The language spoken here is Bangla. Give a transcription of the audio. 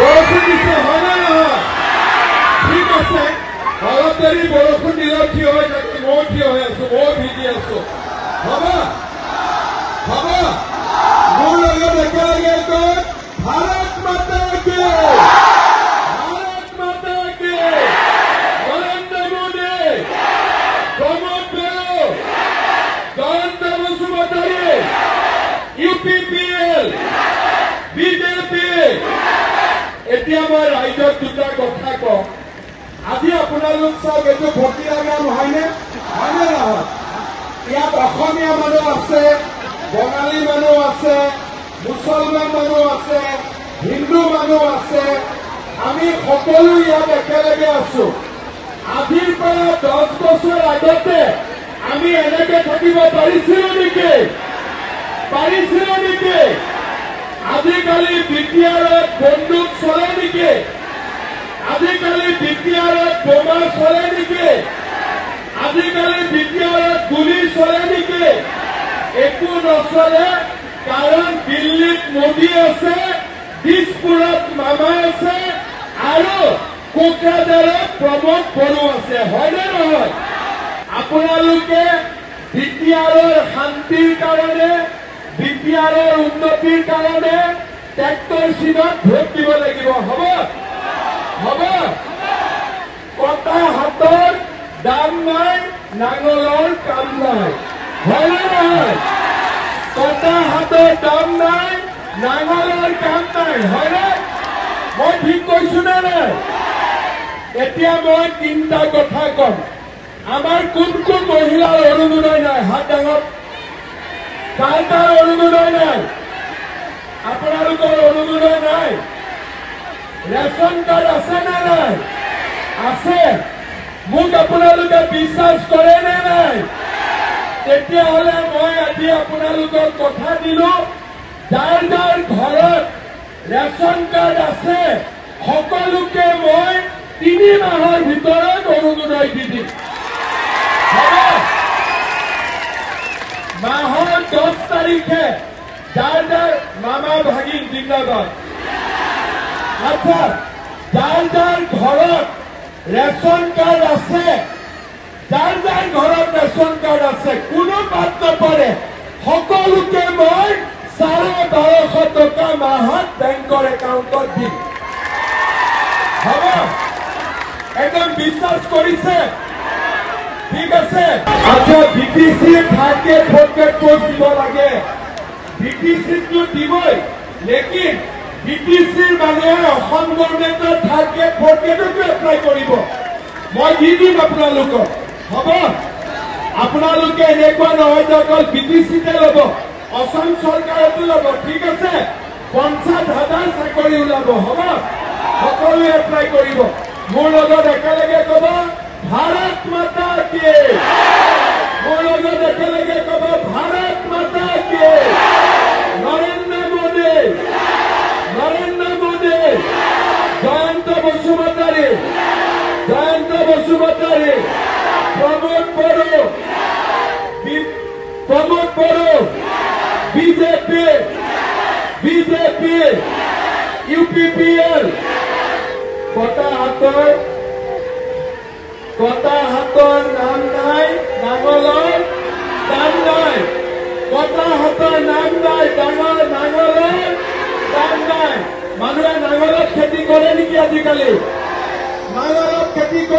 বরষুণ দিচ্ছে হয় না না হয়, ঠিক আছে তাড়াতাড়ি বরষুণ দিলে কি হয় নাকি ও কি হয়ে আছো, ও ভিজি আছো বাবা বাবা মূল ভারত মাতা কে এতিয়া মই ৰাইজক দুটা কথা কম। আজি আপোনালোক চব এইটো ভটিয়া গান হয়নে হয়নে নহয়? ইয়াত অসমীয়া মানুহ আছে, বঙালী মানুহ আছে, মুছলমান মানুহ আছে, হিন্দু মানুহ আছে, আমি সকলো ইয়াত একেলগে আছো। আজিৰ পৰা 10 বছৰ আগতে আমি এনেকে থাকিব পাৰিছিলো নেকি? পাৰিছিলো নেকি? আজিকালি বিটিআৰত বন্দুক চলে নেকি? আজিকালি বিটিআৰত বোমা চলে নেকি? আজিকালি বিটিআৰত গুলি চলে নেকি? একো নচলে, কাৰণ দিল্লীত মোদী আছে, দিছপুৰত মামা আছে আৰু কোকৰাঝাৰত প্ৰমোদ বড়ো আছে, হয়নে নহয়? আপোনালোকে বিটিআৰৰ শান্তিৰ কাৰণে, বিটিআৰৰ উন্নতিৰ কাৰণে ট্ৰেক্টৰ চিনত ভোট দিব লাগিব, হব হব? কটা হাতৰ দাম নাই, নাঙলৰ কাম নাই, হয়নে নহয়? কটা হাতৰ দাম নাই, নাঙলৰ কাম নাই, হয়নে? মই ঠিক কৈছো নে নাই? এতিয়া মই 3টা কথা কম। আমাৰ কোন কোন মহিলাৰ অৰুণোদয় নাই? হাত ডাঙৰ। কার কার অনুমোদয় নাই? আপোনালোকৰ অনুমোদয় নাই। রেশন কার্ড আছে না নাই? আছে। মোক আপোনালোকে বিশ্বাস কৰে নে নাই? তেতিয়াহলে মই আজি আপোনালোকক কথা দিলো, যাৰ যাৰ ঘৰত রেশন কার্ড আছে সকলোকে মই 3 মাহৰ ভিতৰত অনুমোদয় দি দিম। মাহৰ 10 তারিখে যার যার মামা ভাগিন জিন্দাবাদ। আচ্ছা, যার যার ঘৰত রেশন কার্ড আছে, যার যার ঘৰত রেশন কার্ড আছে, কোনো বাদ নপৰে, সকলোকে মই 1250 টকা মাহত বেংকৰ একাউণ্টত দিম, হব? একদম বিশ্বাস কৰিছে? ঠিক আছে। আচ্ছা, বিটিসি থাকে ফোনকে কোচ দিব লাগে, বিটিসিটো দিবই, লেকিন বিটিসিৰ মানুহে অসম গভৰ্ণমেণ্টৰ থাকে ফোনকেটো এপ্লাই কৰিব, মই দি দিম আপোনালোকক, হব? আপোনালোকে এনেকুৱা নহয় যে অকল বিটিচিতে ল'ব, অসম চৰকাৰতো ল'ব, ঠিক আছে? 50,000 চাকৰি ওলাব, হব? সকলোৱে এপ্লাই কৰিব। মোৰ লগত একেলগে ক'ব ভারত মাতা কে, মোৰ লগত একেলগে ক'ব ভারত মাতা কে। নরেন্দ্র মোদী, নরেন্দ্র মোদী, জয়ন্ত বসুমতাৰী, জয়ন্ত বসুমতাৰী, প্রমোদ বড়ো, প্রমোদ বড়ো, বিজেপি, বিজেপি, ইউপিপিএল। কটা হাতৰ নাম নাই, নাঙলৰ দাম নাই। কটা হাতৰ নাম নাই, ডাঙৰ নাঙলৰ দাম নাই। মানুহে নাঙলত খেতি কৰে নেকি আজিকালি? নাঙলত খেতি